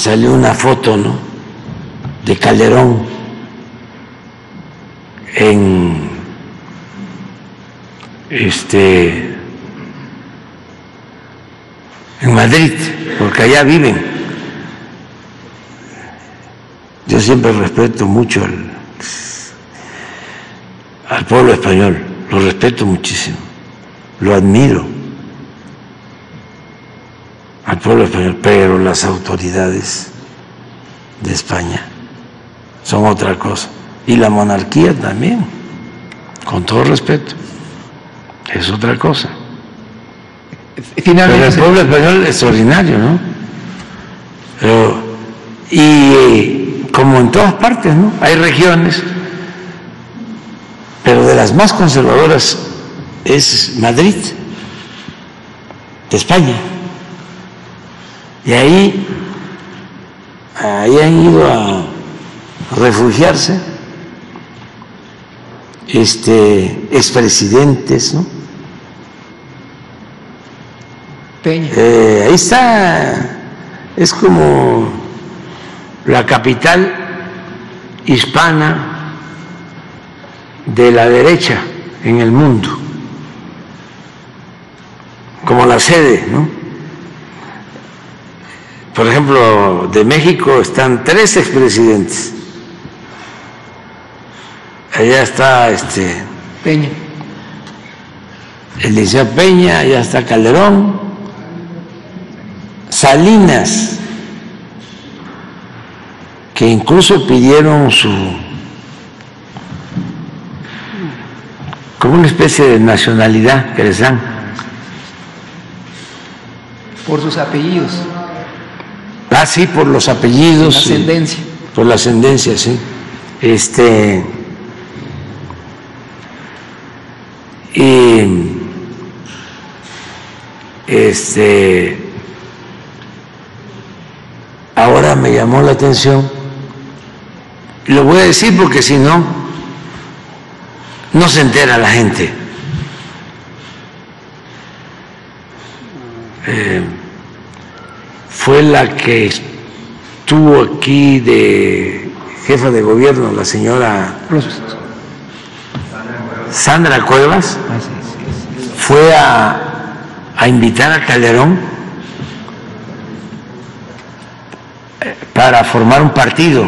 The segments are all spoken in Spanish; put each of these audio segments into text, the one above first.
salió una foto, ¿no?, de Calderón en en Madrid, porque allá viven. Yo siempre respeto mucho al pueblo español, lo respeto muchísimo, lo admiro al pueblo español, pero las autoridades de España son otra cosa. Y la monarquía también, con todo respeto, es otra cosa. Finalmente, pero el pueblo español es ordinario, ¿no? Pero, y como en todas partes, ¿no?, hay regiones, pero de las más conservadoras es Madrid, de España. Y ahí han ido a refugiarse expresidentes, ¿no? Peña. Ahí está, es como la capital hispana de la derecha en el mundo, como la sede, ¿no? Por ejemplo, de México están 3 expresidentes. Allá está Peña, el licenciado Peña, allá está Calderón, Salinas, que incluso pidieron como una especie de nacionalidad que les dan por sus apellidos. Ah, sí, por los apellidos. La ascendencia. Por la ascendencia, sí. Ahora me llamó la atención, lo voy a decir porque si no, no se entera la gente. Fue la que estuvo aquí de jefa de gobierno, la señora Sandra Cuevas, fue a invitar a Calderón para formar un partido.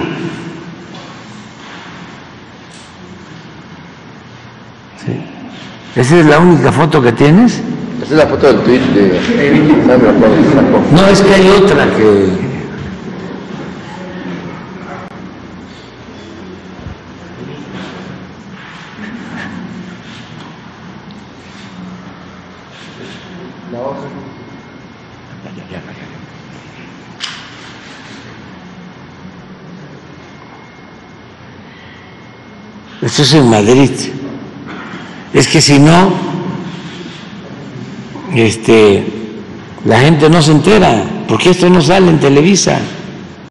Sí. ¿Esa es la única foto que tienes? Esa es la foto del tuit de Sandra Cuevas. No, es que hay otra que... Esto es en Madrid. Es que si no, la gente no se entera, porque esto no sale en Televisa.